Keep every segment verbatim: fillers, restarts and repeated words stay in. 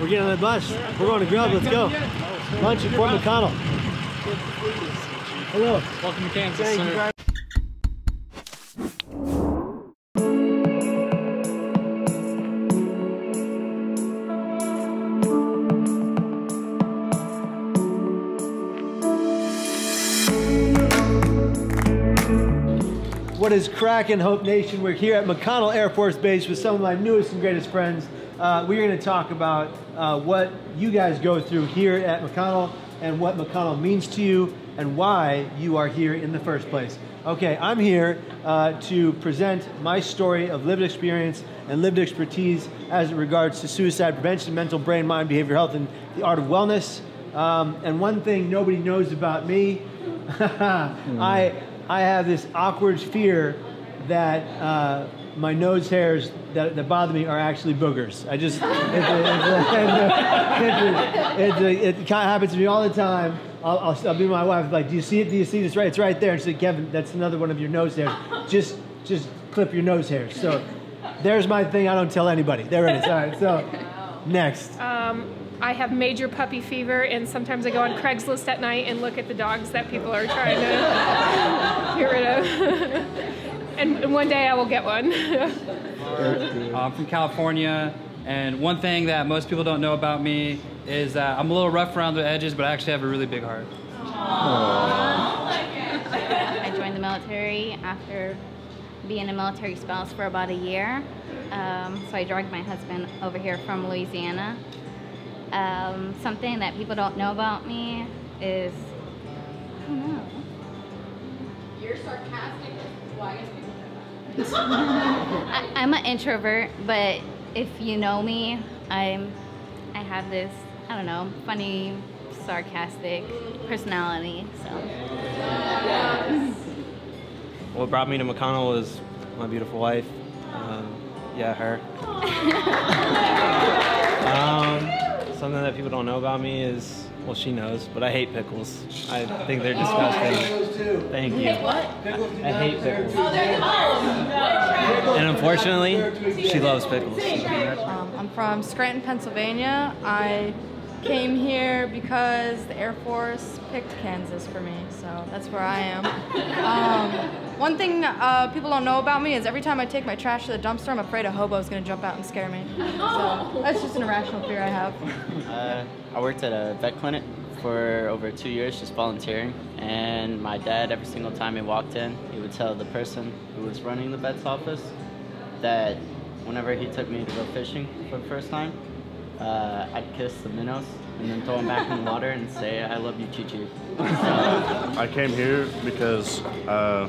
We're getting on the bus. We're going to grub. Let's go. Lunch at Fort McConnell. Hello. Welcome to Kansas, sir. What is crackin', Hope Nation? We're here at McConnell Air Force Base with some of my newest and greatest friends. Uh, we're going to talk about uh, what you guys go through here at McConnell and what McConnell means to you and why you are here in the first place. Okay, I'm here uh, to present my story of lived experience and lived expertise as it regards to suicide prevention, mental brain, mind, behavior health, and the art of wellness. Um, and one thing nobody knows about me, I... I have this awkward fear that uh, my nose hairs that, that bother me are actually boogers. I just, it, it, it, it, it, it, it kind of happens to me all the time. I'll, I'll, I'll be my wife, like, do you see it? Do you see this? Right, it's right there. And she's like, Kevin, that's another one of your nose hairs. Just, just clip your nose hairs. So there's my thing. I don't tell anybody. There it is. All right, so next. Um, I have major puppy fever, and sometimes I go on Craigslist at night and look at the dogs that people are trying to get rid of. And one day I will get one. I'm from California, and one thing that most people don't know about me is that I'm a little rough around the edges, but I actually have a really big heart. Aww. I joined the military after being a military spouse for about a year. Um, so I dragged my husband over here from Louisiana. Um, something that people don't know about me is, I don't know. You're sarcastic. Why is people know that? I'm an introvert, but if you know me, I'm, I have this, I don't know, funny, sarcastic personality, so. Yes. What brought me to McConnell is my beautiful wife. Um, yeah, her. um, Something that people don't know about me is, well, she knows, but I hate pickles. I think they're disgusting. Oh, I hate those too. Thank you. You hate what? Pickles I, I hate pickles. Oh, there you go. No. And unfortunately, she loves pickles. Um, I'm from Scranton, Pennsylvania. I came here because the Air Force picked Kansas for me, so that's where I am. Um, one thing uh, people don't know about me is every time I take my trash to the dumpster, I'm afraid a hobo is going to jump out and scare me. So that's just an irrational fear I have. Uh, I worked at a vet clinic for over two years just volunteering, and my dad, every single time he walked in, he would tell the person who was running the vet's office that whenever he took me to go fishing for the first time, Uh, I'd kiss the minnows and then throw them back in the water and say, I love you, Chi-Chi. So. I came here because uh,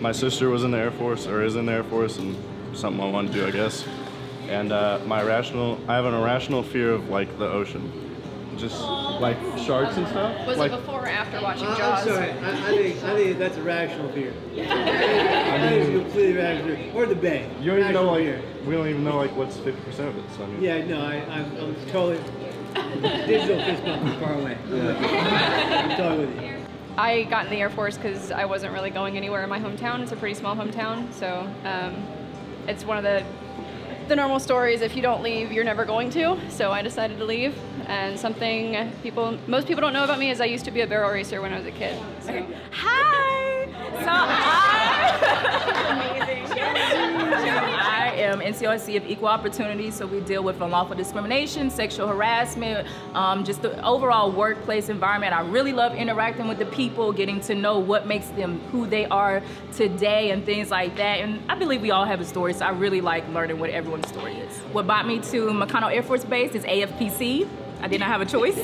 my sister was in the Air Force, or is in the Air Force, and something I wanted to do, I guess. And uh, my irrational, I have an irrational fear of, like, the ocean. Just like sharks and stuff. Was like, it before or after watching uh, Jaws? I'm sorry, I, I think I think that's a rational fear. I think it's a completely rational fear. Or the bay. You don't even know like, we don't even know like what's fifty percent of it. So I mean. Yeah, no, I, I'm, I'm totally digital fist bump is far away. Yeah. I'm totally with you. I got in the Air Force because I wasn't really going anywhere in my hometown. It's a pretty small hometown, so um, it's one of the the normal story is if you don't leave, you're never going to. So I decided to leave. And something people, most people don't know about me is I used to be a barrel racer when I was a kid. So. Hi! So I, I am N C R C of Equal Opportunity, so we deal with unlawful discrimination, sexual harassment, um, just the overall workplace environment. I really love interacting with the people, getting to know what makes them who they are today and things like that. And I believe we all have a story, so I really like learning what everyone's story is. What brought me to McConnell Air Force Base is A F P C. I did not have a choice.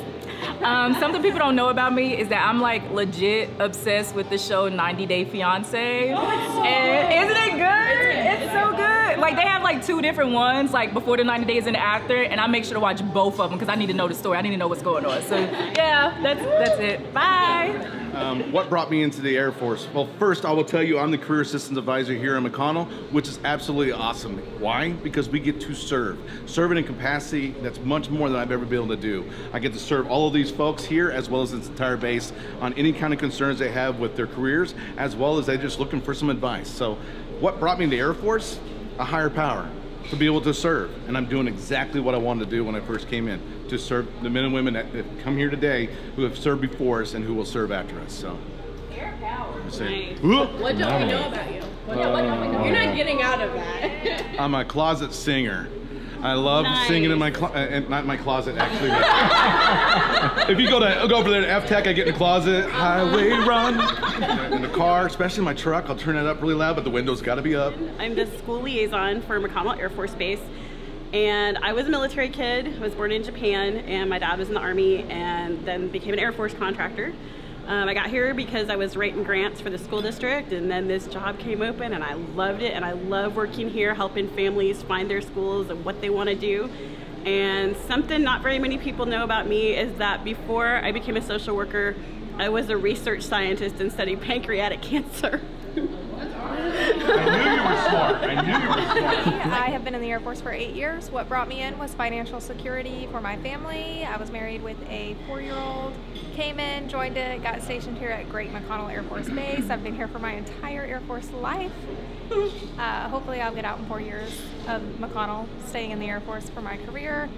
Um, something people don't know about me is that I'm like legit obsessed with the show ninety day fiance. Oh, so and isn't it good? It's so good. Like they have like two different ones, like before the ninety days and after, and I make sure to watch both of them because I need to know the story. I need to know what's going on. So yeah, that's, that's it. Bye. Um, what brought me into the Air Force? Well, first I will tell you I'm the Career Assistance Advisor here in McConnell, which is absolutely awesome. Why? Because we get to serve. Serve in a capacity that's much more than I've ever been able to do. I get to serve all of these folks here as well as this entire base on any kind of concerns they have with their careers, as well as they're just looking for some advice. So what brought me to the Air Force? A higher power. to be able to serve. And I'm doing exactly what I wanted to do when I first came in, to serve the men and women that have come here today who have served before us and who will serve after us. So. Air power. Say, what don't we know about you? What don't, what don't we know? You're not getting out of that. I'm a closet singer. I love nice. singing in my closet, not my closet actually. But if you go to go over there to F-Tech, I get in the closet, highway run, in the car, especially in my truck, I'll turn it up really loud, but the window's gotta be up. I'm the school liaison for McConnell Air Force Base, and I was a military kid. I was born in Japan, and my dad was in the Army, and then became an Air Force contractor. Um, I got here because I was writing grants for the school district, and then this job came open and I loved it, and I love working here, helping families find their schools and what they want to do. And something not very many people know about me is that before I became a social worker, I was a research scientist and studied pancreatic cancer. I knew you were smart. I knew you were smart. I have been in the Air Force for eight years. What brought me in was financial security for my family. I was married with a four-year-old, came in, joined it, got stationed here at Great McConnell Air Force Base. I've been here for my entire Air Force life. Uh, hopefully I'll get out in four years of McConnell, staying in the Air Force for my career.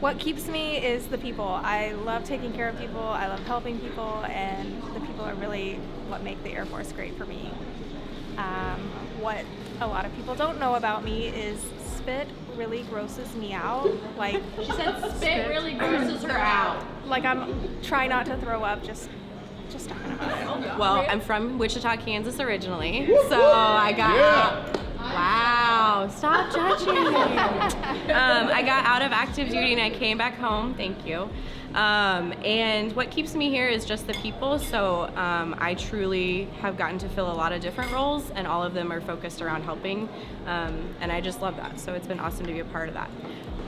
What keeps me is the people. I love taking care of people. I love helping people, and the people are really what make the Air Force great for me. Um, what a lot of people don't know about me is spit really grosses me out. Like she said, spit, spit really grosses her out. Like I'm try not to throw up. Just, just talking about it. Well, I'm from Wichita, Kansas originally, so I got. Yeah. Wow! Stop judging. um, I got out of active duty and I came back home. Thank you. Um, and what keeps me here is just the people, so um, I truly have gotten to fill a lot of different roles, and all of them are focused around helping, um, and I just love that, so it's been awesome to be a part of that.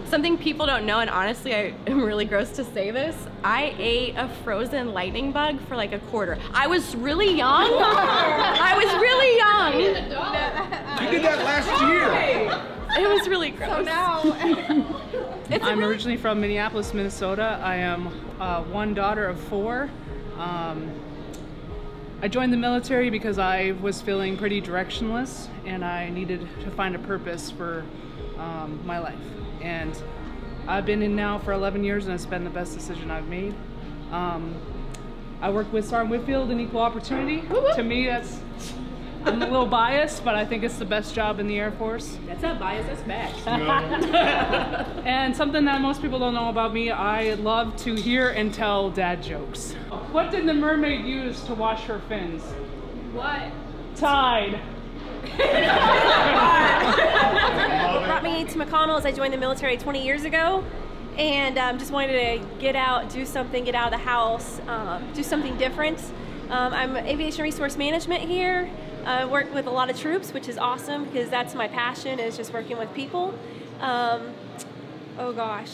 Something people don't know, and honestly I am really gross to say this, I ate a frozen lightning bug for like a quarter. I was really young. I was really young. You did that last year. It was really gross. So now, it's I'm really originally from Minneapolis, Minnesota. I am uh, one daughter of four. Um, I joined the military because I was feeling pretty directionless, and I needed to find a purpose for um, my life. And I've been in now for eleven years, and it's been the best decision I've made. Um, I work with Sergeant Whitfield in Equal Opportunity. To me, that's. I'm a little biased, but I think it's the best job in the Air Force. That's not biased, that's facts. No. And something that most people don't know about me, I love to hear and tell dad jokes. What did the mermaid use to wash her fins? What? Tide. What brought me to McConnell is I joined the military twenty years ago, and um, just wanted to get out, do something, get out of the house, um, do something different. Um, I'm aviation resource management here. I uh, work with a lot of troops, which is awesome because that's my passion, is just working with people. Um, oh gosh.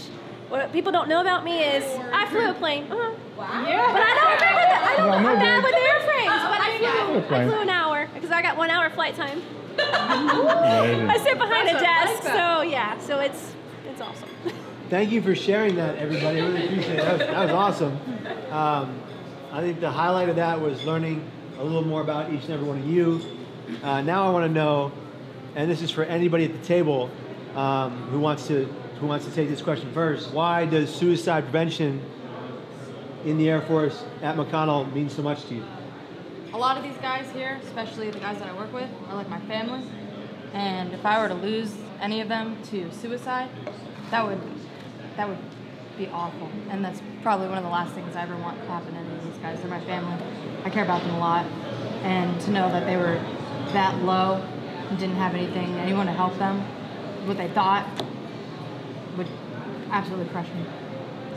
What people don't know about me is I flew a plane. Uh-huh. Wow. Yeah. But I don't remember that. I don't know well, bad with airframes, oh, but I flew, okay. I flew an hour because I got one hour flight time. I sit behind that's a desk, so yeah, so it's, it's awesome. Thank you for sharing that, everybody. I really appreciate it. That was, that was awesome. Um, I think the highlight of that was learning a little more about each and every one of you. Uh, now I want to know, and this is for anybody at the table um, who wants to who wants to take this question first. Why does suicide prevention in the Air Force at McConnell mean so much to you? A lot of these guys here, especially the guys that I work with, are like my family. And if I were to lose any of them to suicide, that would that would be awful. And that's probably one of the last things I ever want to happen to any of these guys. They're my family. I care about them a lot, and to know that they were that low and didn't have anything, anyone to help them, what they thought, would absolutely crush me.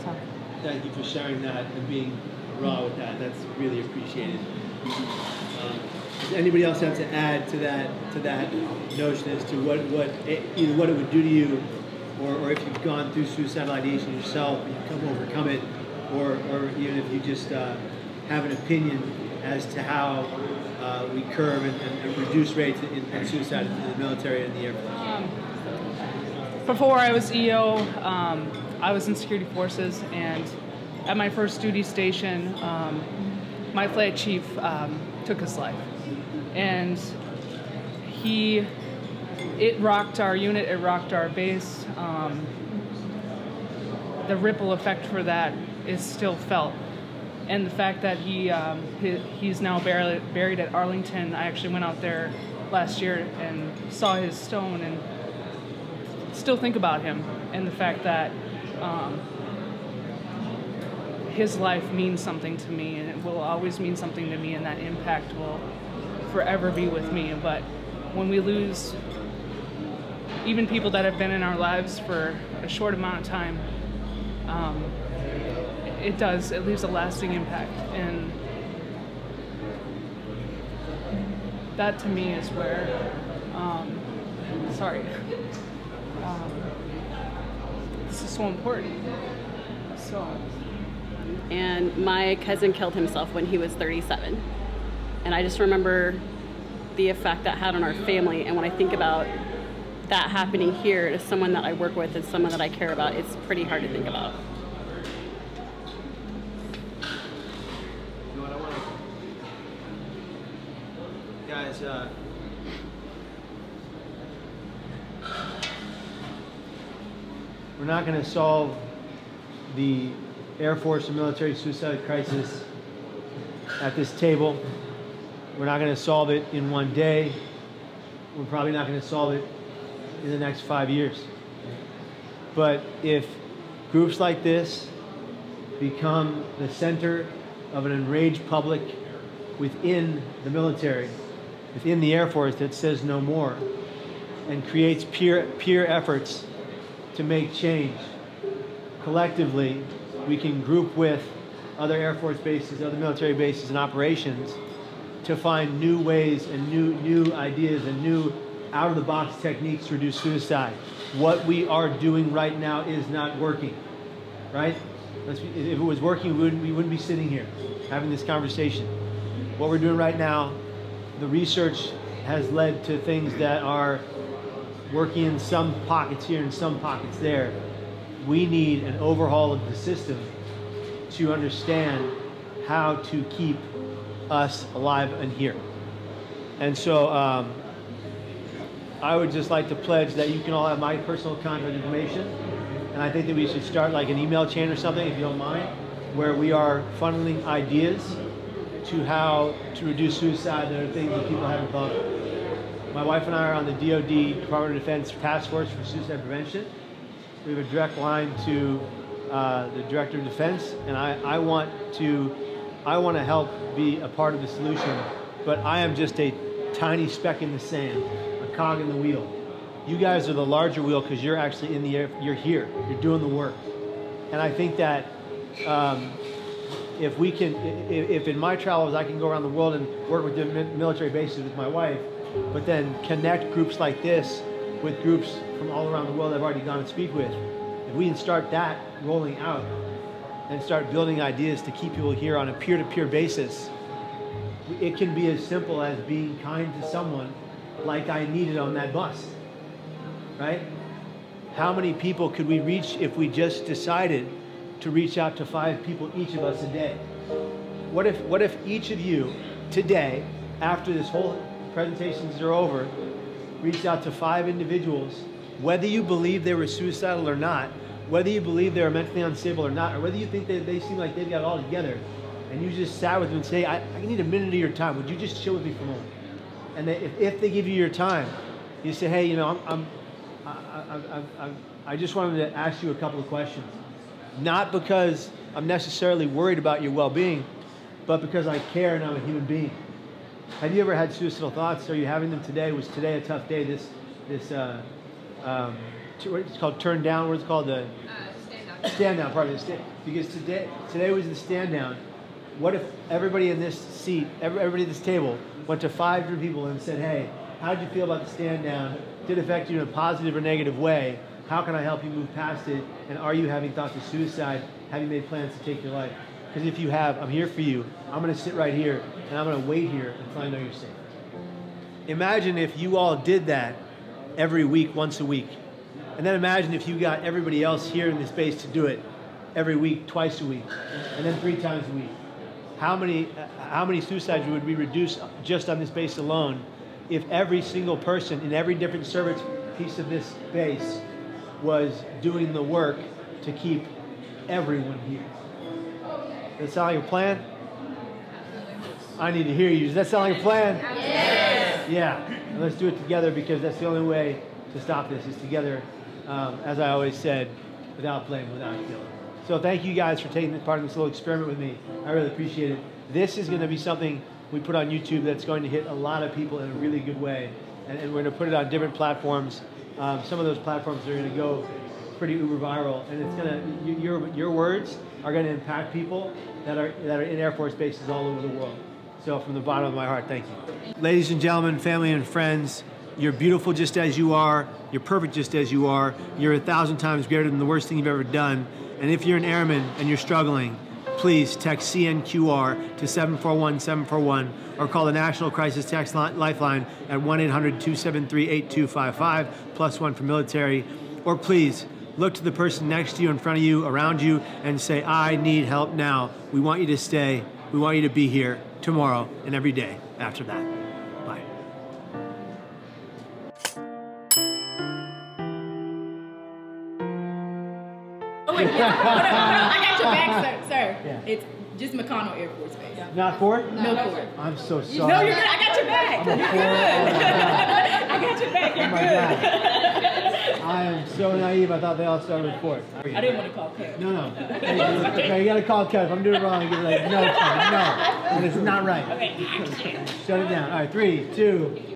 So. Thank you for sharing that and being raw with that. That's really appreciated. Um, does anybody else have to add to that to that notion as to what what it, either what it would do to you, or, or if you've gone through suicidal ideation yourself and you've come overcome it, or or even if you just uh, have an opinion as to how uh, we curb and, and reduce rates in suicide in the military and the Air Force. Um, before I was E O, um, I was in security forces, and at my first duty station, um, my flight chief um, took his life. And he it rocked our unit, it rocked our base. Um, the ripple effect for that is still felt. And the fact that he, um, he he's now buried, buried at Arlington, I actually went out there last year and saw his stone and still think about him, and the fact that um, his life means something to me, and it will always mean something to me, and that impact will forever be with me. But when we lose even people that have been in our lives for a short amount of time, um, it does, it leaves a lasting impact. And that to me is where, um, sorry, um, this is so important. So. And my cousin killed himself when he was thirty-seven. And I just remember the effect that had on our family. And when I think about that happening here to someone that I work with and someone that I care about, it's pretty hard to think about. Guys, uh, we're not going to solve the Air Force and military suicide crisis at this table. We're not going to solve it in one day. We're probably not going to solve it in the next five years. But if groups like this become the center of an enraged public within the military, within the Air Force, that says no more and creates peer, peer efforts to make change. Collectively, we can group with other Air Force bases, other military bases and operations to find new ways and new, new ideas and new out-of-the-box techniques to reduce suicide. What we are doing right now is not working, right? Let's be, if it was working, we wouldn't, we wouldn't be sitting here having this conversation. What we're doing right now, the research has led to things that are working in some pockets here and some pockets there. We need an overhaul of the system to understand how to keep us alive and here. And so um, I would just like to pledge that you can all have my personal contact information. And I think that we should start like an email chain or something, if you don't mind, where we are funneling ideas to how to reduce suicide and other things that people haven't thought of. My wife and I are on the D O D, Department of Defense Task Force for Suicide Prevention. We have a direct line to uh, the Director of Defense, and I, I want to, I want to help be a part of the solution, but I am just a tiny speck in the sand, a cog in the wheel. You guys are the larger wheel because you're actually in the air, you're here, you're doing the work. And I think that, um, If we can, if in my travels I can go around the world and work with different military bases with my wife, but then connect groups like this with groups from all around the world I've already gone and speak with, if we can start that rolling out and start building ideas to keep people here on a peer-to-peer basis, it can be as simple as being kind to someone like I needed on that bus, right? How many people could we reach if we just decided to reach out to five people each of us a day? What if, what if each of you today, after this whole presentations are over, reached out to five individuals, whether you believe they were suicidal or not, whether you believe they were mentally unstable or not, or whether you think that they, they seem like they've got it all together, and you just sat with them and say, I, I need a minute of your time. Would you just chill with me for a moment? And they, if, if they give you your time, you say, hey, you know, I'm, I'm, I, I, I, I just wanted to ask you a couple of questions. Not because I'm necessarily worried about your well-being, but because I care and I'm a human being. Have you ever had suicidal thoughts? Are you having them today? Was today a tough day? This, this, uh, um, it's called turn down. What's it called? The uh, stand down. Stand down. Pardon me. Stand, because today, today was the stand down. What if everybody in this seat, every, everybody at this table, went to five different people and said, "Hey, how did you feel about the stand down? Did it affect you in a positive or negative way? How can I help you move past it? And are you having thoughts of suicide? Have you made plans to take your life?" Because if you have, I'm here for you. I'm going to sit right here, and I'm going to wait here until I know you're safe. Imagine if you all did that every week, once a week. And then imagine if you got everybody else here in this space to do it every week, twice a week, and then three times a week. How many, how many suicides would we reduce just on this base alone if every single person in every different service piece of this base was doing the work to keep everyone here. Does that sound like a plan? I need to hear you. Does that sound like a plan? Yes. Yeah. And let's do it together, because that's the only way to stop this is together, um, as I always said, without blame, without guilt. So thank you guys for taking part in this little experiment with me. I really appreciate it. This is going to be something we put on YouTube that's going to hit a lot of people in a really good way. And, and we're going to put it on different platforms. Um, some of those platforms are going to go pretty uber viral. And it's going to, your, your words are going to impact people that are, that are in Air Force bases all over the world. So from the bottom of my heart, thank you. Ladies and gentlemen, family and friends, you're beautiful just as you are. You're perfect just as you are. You're a thousand times greater than the worst thing you've ever done. And if you're an airman and you're struggling, please text C N Q R to seven four one seven four one or call the National Crisis Text Lifeline at one eight hundred two seven three eight two five five, plus one for military. Or please look to the person next to you, in front of you, around you, and say, I need help now. We want you to stay. We want you to be here tomorrow and every day after that. I got your back, sir. sir. Yeah. It's just McConnell Air Force Base. Not Ford? No, no Ford. I'm so sorry. No, you're good. I got your back. You're good. I got your back. You're oh good. God. I am so naive. I thought they all started with Ford. I didn't want to call Kev. No, no. Okay, you got to call Kev. If I'm doing it wrong, you're like, no, Kev, no. And it's not right. Okay, shut it down. All right, three, two.